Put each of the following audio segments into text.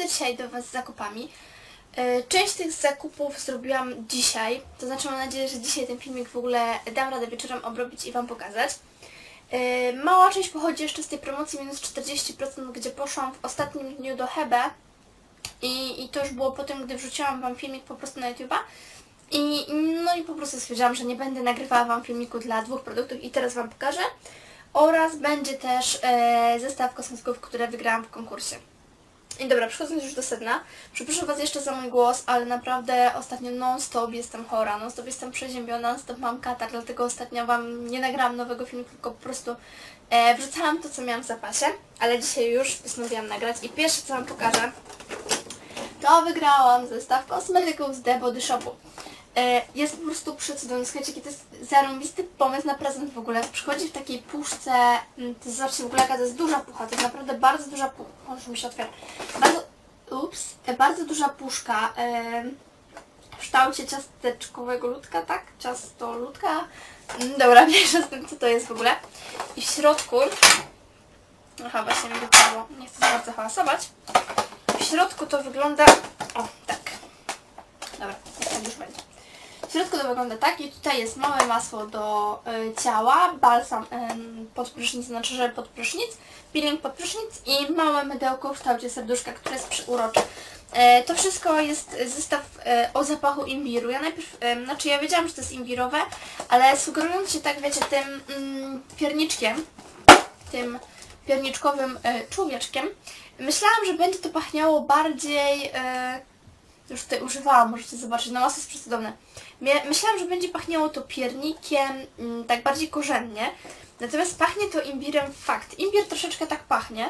Jadę dzisiaj do Was z zakupami. Część tych zakupów zrobiłam dzisiaj, to znaczy mam nadzieję, że dzisiaj ten filmik w ogóle dam radę wieczorem obrobić i Wam pokazać. Mała część pochodzi jeszcze z tej promocji minus 40%, gdzie poszłam w ostatnim dniu do Hebe i to już było po tym, gdy wrzuciłam Wam filmik po prostu na YouTube'a. I po prostu stwierdziłam, że nie będę nagrywała Wam filmiku dla dwóch produktów i teraz Wam pokażę. Oraz będzie też zestaw kosmetyków, które wygrałam w konkursie. I dobra, przechodząc już do sedna, przepraszam Was jeszcze za mój głos, ale naprawdę ostatnio non-stop jestem chora, non-stop jestem przeziębiona, non-stop mam katar, dlatego ostatnio Wam nie nagrałam nowego filmu, tylko po prostu wrzucałam to, co miałam w zapasie, ale dzisiaj już postanowiłam nagrać i pierwsze, co Wam pokażę, to wygrałam zestaw kosmetyków z The Body Shopu. Jest po prostu przecudowny, słuchajcie, jaki to jest zarąbisty pomysł na prezent w ogóle. Przychodzi w takiej puszce, to zobaczcie w ogóle jaka to jest duża pucha, to jest naprawdę bardzo duża pucha, już mi się otwiera, bardzo duża puszka w kształcie ciasteczkowego ludka, tak? Ciasto ludka, dobra, pierwsza z tym co to jest w ogóle. I w środku, aha właśnie mi wypadło, nie chcę za bardzo hałasować, w środku to wygląda, o tak, dobra, tak już będzie. W środku to wygląda tak i tutaj jest małe masło do ciała, balsam pod prysznic, znaczy że pod prysznic, peeling pod prysznic i małe mydełko w kształcie serduszka, które jest przyurocze. To wszystko jest zestaw o zapachu imbiru. Ja najpierw, ja wiedziałam, że to jest imbirowe, ale sugerując się tak, wiecie, tym pierniczkiem, tym pierniczkowym człowieczkiem, myślałam, że będzie to pachniało bardziej... już tutaj używałam, możecie zobaczyć, no masło jest przecudowne. Myślałam, że będzie pachniało to piernikiem, tak bardziej korzennie, natomiast pachnie to imbirem fakt. Imbir troszeczkę tak pachnie,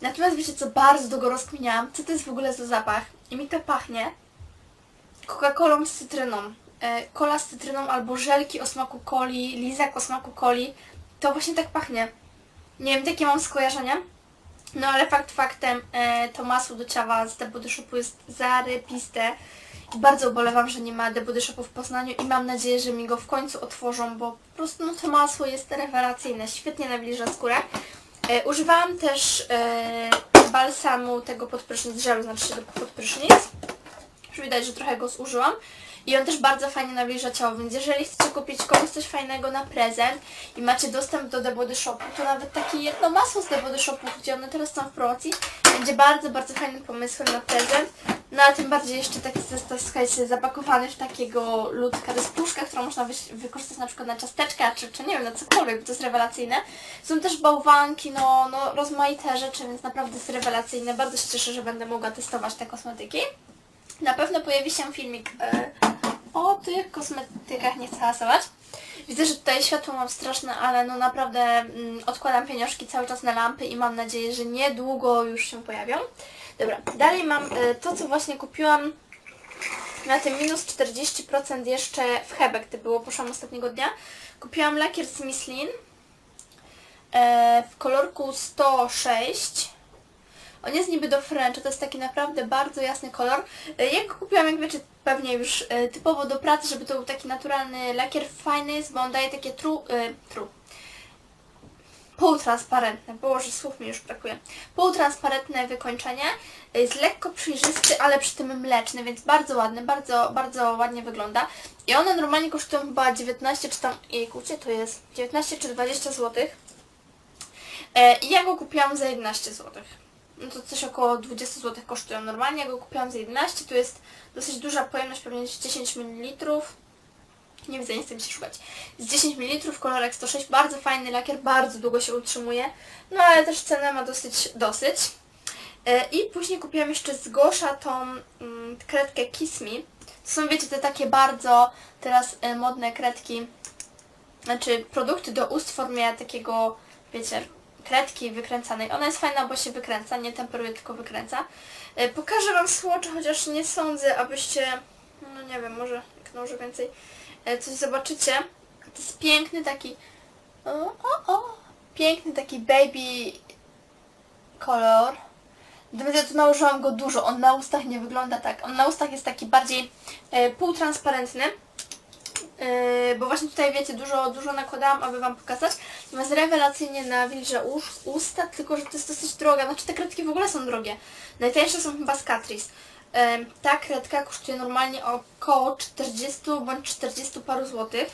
natomiast wiecie co, bardzo długo rozkminiałam, co to jest w ogóle za zapach. I mi to pachnie Coca-Colą z cytryną, cola z cytryną albo żelki o smaku coli, lizak o smaku coli, to właśnie tak pachnie. Nie wiem, jakie mam skojarzenia. No ale fakt faktem, to masło do ciała z The Body Shopu jest zarybiste. Bardzo ubolewam, że nie ma The Body Shopu w Poznaniu i mam nadzieję, że mi go w końcu otworzą, bo po prostu no, to masło jest rewelacyjne, świetnie nawilża skórę. Używałam też balsamu tego pod prysznic, żelu, znaczy tego pod prysznic. Już widać, że trochę go zużyłam. I on też bardzo fajnie nawilża ciało, więc jeżeli chcecie kupić komuś coś fajnego na prezent i macie dostęp do The Body Shopu, to nawet takie jedno masło z The Body Shopu, gdzie one teraz są w promocji, będzie bardzo, bardzo fajnym pomysłem na prezent. No a tym bardziej jeszcze taki zestaw, słuchajcie, zapakowany w takiego ludka, to jest puszka, którą można wykorzystać na przykład na ciasteczka, czy nie wiem, na cokolwiek, bo to jest rewelacyjne. Są też bałwanki, no rozmaite rzeczy, więc naprawdę jest rewelacyjne. Bardzo się cieszę, że będę mogła testować te kosmetyki. Na pewno pojawi się filmik o tych kosmetykach, nie chcę hasować. Widzę, że tutaj światło mam straszne, ale no naprawdę odkładam pieniążki cały czas na lampy i mam nadzieję, że niedługo już się pojawią. Dobra, dalej mam to, co właśnie kupiłam na tym minus 40% jeszcze w Hebe, gdy było, poszłam ostatniego dnia. Kupiłam lakier z Misslyn w kolorku 106. On jest niby do French, to jest taki naprawdę bardzo jasny kolor. Ja go kupiłam, jak wiecie, pewnie już typowo do pracy, żeby to był taki naturalny lakier. Fajny jest, bo on daje takie półtransparentne, boże, słów mi już brakuje. Półtransparentne wykończenie. Jest lekko przejrzysty, ale przy tym mleczny, więc bardzo ładny, bardzo, bardzo ładnie wygląda. I one normalnie kosztują chyba 19 czy tam... Jejkucie, to jest 19 czy 20 zł. I ja go kupiłam za 11 zł. No to coś około 20 zł kosztują normalnie, ja go kupiłam za 11, tu jest dosyć duża pojemność, pewnie 10 ml, nie widzę, nie chcę mi się szukać, z 10 ml, kolorek 106, bardzo fajny lakier, bardzo długo się utrzymuje, no ale też cena ma dosyć. I później kupiłam jeszcze z Gosha tą kredkę Kiss Me, to są, wiecie, te takie bardzo teraz modne kredki, znaczy produkty do ust w formie takiego, wiecie, kredki wykręcanej. Ona jest fajna, bo się wykręca, nie temperuje, tylko wykręca. Pokażę Wam swatche, chociaż nie sądzę, abyście, no nie wiem, może jak nałożę więcej, coś zobaczycie. To jest piękny taki, piękny taki baby kolor. Natomiast ja tu nałożyłam go dużo, on na ustach nie wygląda tak. On na ustach jest taki bardziej półtransparentny. bo właśnie tutaj wiecie, dużo nakładałam, aby wam pokazać. Natomiast rewelacyjnie nawilża usta, tylko że to jest dosyć droga, znaczy te kredki w ogóle są drogie. Najtańsze są chyba z Catrice. Ta kredka kosztuje normalnie około 40 bądź 40 paru złotych.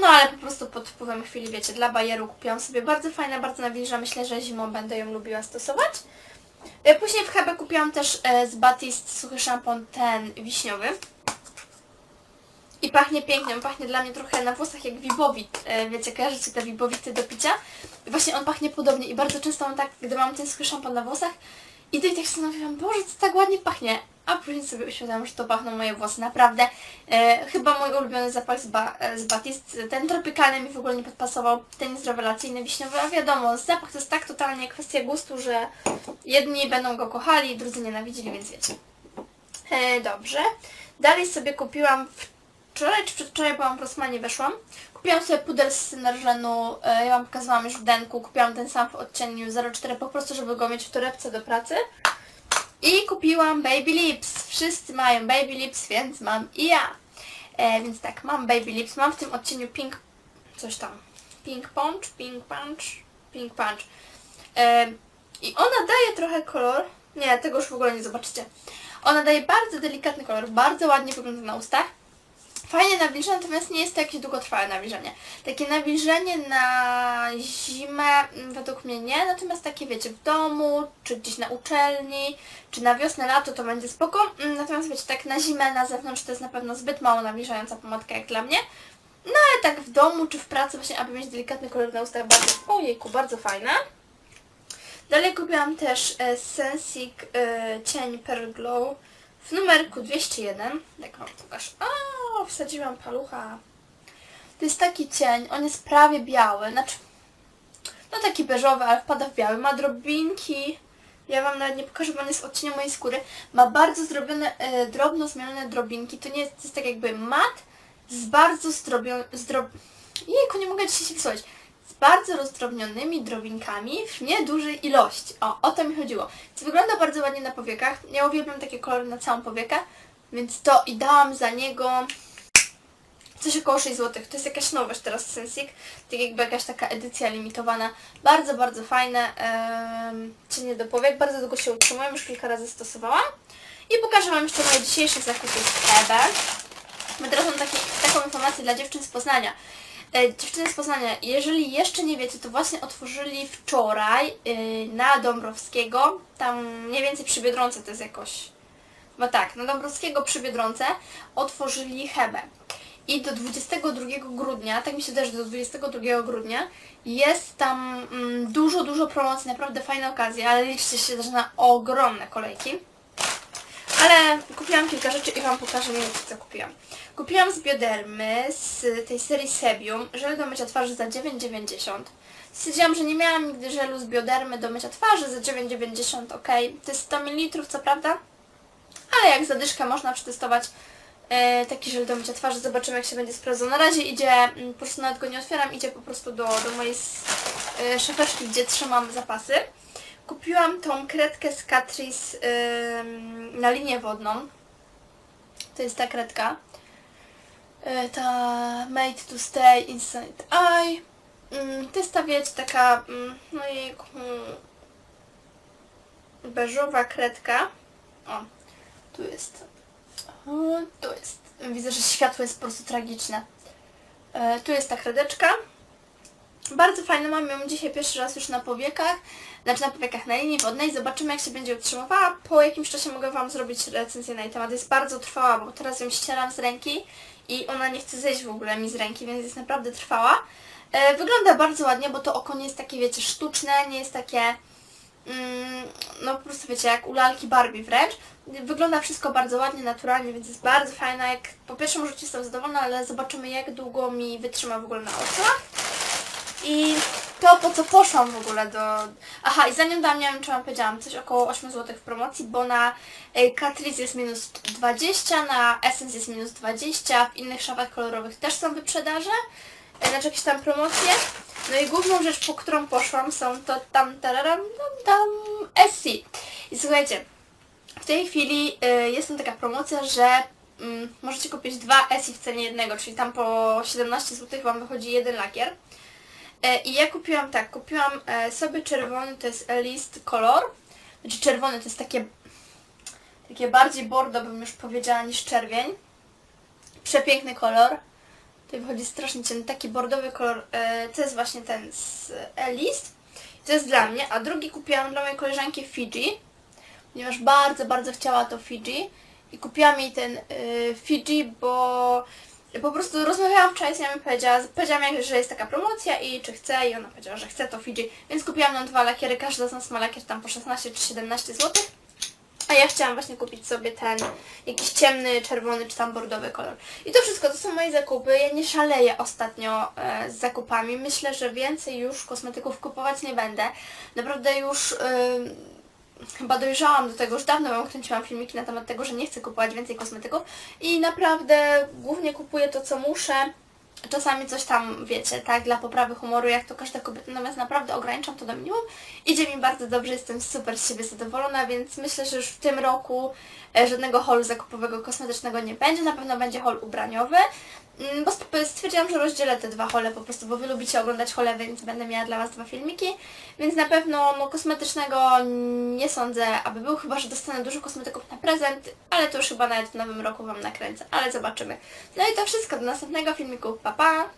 No ale po prostu pod wpływem chwili, wiecie, dla bajeru kupiłam sobie, bardzo fajna, bardzo nawilża, myślę, że zimą będę ją lubiła stosować. Później w Hebe kupiłam też z Batiste suchy szampon, ten wiśniowy. I pachnie pięknie, on pachnie dla mnie trochę na włosach jak Vibovit, wiecie, kojarzycie te Vibovity do picia. I właśnie on pachnie podobnie i bardzo często mam tak, gdy mam ten suchy szampon na włosach, idę i tak się zastanawiam, Boże, co tak ładnie pachnie. A później sobie uświadamiam, że to pachną moje włosy, naprawdę. Chyba mój ulubiony zapach z Batiste, ten tropikalny mi w ogóle nie podpasował, ten jest rewelacyjny, wiśniowy, a wiadomo, zapach to jest tak totalnie kwestia gustu, że jedni będą go kochali, drudzy nienawidzili, więc wiecie. Dobrze, dalej sobie kupiłam, wczoraj czy przedwczoraj byłam w Rosmanie, weszłam, kupiłam sobie puder z Synergenu, ja wam pokazałam już w denku, kupiłam ten sam w odcieniu 04, po prostu żeby go mieć w torebce do pracy. I kupiłam Baby Lips. Wszyscy mają Baby Lips, więc mam i ja. Więc tak, mam Baby Lips. Mam w tym odcieniu Pink... coś tam. Pink Punch. I ona daje trochę kolor... Nie, tego już w ogóle nie zobaczycie. Ona daje bardzo delikatny kolor. Bardzo ładnie wygląda na ustach. Fajnie nawilża, natomiast nie jest to jakieś długotrwałe nawilżenie. Takie nawilżenie na zimę według mnie nie, natomiast takie wiecie, w domu, czy gdzieś na uczelni, czy na wiosnę, lato to będzie spoko. Natomiast wiecie, tak na zimę, na zewnątrz to jest na pewno zbyt mało nawilżająca pomadka jak dla mnie. No ale tak w domu, czy w pracy właśnie, aby mieć delikatny kolor na ustach, bardzo, ojejku, bardzo fajna. Dalej kupiłam też Sensik cień Pearl Glow w numerku 201. Jak mam pokaż. O, wsadziłam palucha. To jest taki cień, on jest prawie biały, znaczy no taki beżowy, ale wpada w biały, ma drobinki, ja wam nawet nie pokażę, bo on jest odcieniem mojej skóry, ma bardzo zrobione, drobno zmienione drobinki, to nie jest, to jest tak jakby mat z bardzo jejku, nie mogę dzisiaj się wsłuchać, z bardzo rozdrobnionymi drobinkami w niedużej ilości, o to mi chodziło, więc wygląda bardzo ładnie na powiekach, ja uwielbiam takie kolory na całą powiekę. Więc to i dałam za niego coś około 6 zł. To jest jakaś nowość teraz Sensik. Tak jakby jakaś taka edycja limitowana. Bardzo, bardzo fajne cienie do powiek. Bardzo długo się utrzymują. Już kilka razy stosowałam. I pokażę wam jeszcze moje dzisiejsze zakupy z Hebe. Bo teraz mam taką informację dla dziewczyn z Poznania. Dziewczyny z Poznania, jeżeli jeszcze nie wiecie, to właśnie otworzyli wczoraj na Dąbrowskiego. Tam mniej więcej przy Biedronce to jest jakoś... No tak, na Dąbrowskiego przy Biedronce otworzyli Hebe. I do 22 grudnia, tak mi się też do 22 grudnia, jest tam dużo promocji, naprawdę fajne okazje, ale liczcie się też na ogromne kolejki. Ale kupiłam kilka rzeczy i wam pokażę mniej więcej, co kupiłam. Kupiłam z Biodermy, z tej serii Sebium, żel do mycia twarzy za 9,90. Stwierdziłam, że nie miałam nigdy żelu z Biodermy do mycia twarzy za 9,90, ok. To jest 100 ml, co prawda? Ale jak zadyszkę można przetestować taki żel do mycia twarzy, zobaczymy jak się będzie sprawdzał. Na razie idzie, po prostu nawet go nie otwieram, idzie po prostu do mojej szafeczki, gdzie trzymam zapasy. Kupiłam tą kredkę z Catrice na linię wodną. To jest ta kredka. Ta Made to Stay Inside Eye. To jest ta, wiecie, taka no i beżowa kredka. O. Tu jest. Tu jest. Widzę, że światło jest po prostu tragiczne. Tu jest ta kredeczka. Bardzo fajna, mam ją dzisiaj pierwszy raz już na powiekach. Znaczy na powiekach, na linii wodnej. Zobaczymy jak się będzie utrzymywała. Po jakimś czasie mogę wam zrobić recenzję na jej temat. Jest bardzo trwała, bo teraz ją ścieram z ręki i ona nie chce zejść w ogóle mi z ręki, więc jest naprawdę trwała. Wygląda bardzo ładnie, bo to oko nie jest takie, wiecie, sztuczne, nie jest takie... no po prostu wiecie, jak u lalki Barbie wręcz. Wygląda wszystko bardzo ładnie, naturalnie, więc jest bardzo fajna. Jak po pierwszym rzucie jestem zadowolona, ale zobaczymy jak długo mi wytrzyma w ogóle na oczach. I to po co poszłam w ogóle do... Aha, i zanim dam, nie wiem czy wam powiedziałam, coś około 8 zł w promocji, bo na Catrice jest minus 20, na Essence jest minus 20, w innych szafach kolorowych też są wyprzedaże, znaczy jakieś tam promocje. No i główną rzecz, po którą poszłam, są to tam Essie. I słuchajcie, w tej chwili jest tam taka promocja, że możecie kupić dwa Essie w cenie jednego, czyli tam po 17 zł Wam wychodzi jeden lakier. I ja kupiłam tak, kupiłam sobie czerwony, to jest list kolor, znaczy czerwony to jest takie bardziej bordo, bym już powiedziała, niż czerwień. Przepiękny kolor. Tutaj wychodzi strasznie ciemny, taki bordowy kolor, to jest właśnie ten z list. To jest dla mnie, a drugi kupiłam dla mojej koleżanki Fiji, ponieważ bardzo chciała to Fiji. I kupiłam jej ten Fiji, bo po prostu rozmawiałam wczoraj z nią i powiedziałam jej, że jest taka promocja i czy chce, i ona powiedziała, że chce to Fiji. Więc kupiłam nam dwa lakiery, każdy z nas ma lakier tam po 16 czy 17 zł. A ja chciałam właśnie kupić sobie ten jakiś ciemny, czerwony czy tam bordowy kolor. I to wszystko, to są moje zakupy. Ja nie szaleję ostatnio z zakupami. Myślę, że więcej już kosmetyków kupować nie będę. Naprawdę już chyba dojrzałam do tego już dawno, bo kręciłam filmiki na temat tego, że nie chcę kupować więcej kosmetyków. I naprawdę głównie kupuję to, co muszę. Czasami coś tam, wiecie, tak, dla poprawy humoru, jak to każda kobieta, natomiast naprawdę ograniczam to do minimum. Idzie mi bardzo dobrze, jestem super z siebie zadowolona, więc myślę, że już w tym roku żadnego haulu zakupowego kosmetycznego nie będzie. Na pewno będzie haul ubraniowy, bo stwierdziłam, że rozdzielę te dwa haule po prostu, bo Wy lubicie oglądać haule, więc będę miała dla Was dwa filmiki. Więc na pewno no, kosmetycznego nie sądzę, aby był, chyba że dostanę dużo kosmetyków na prezent, ale to już chyba nawet w nowym roku Wam nakręcę, ale zobaczymy. No i to wszystko, do następnego filmiku, pa pa!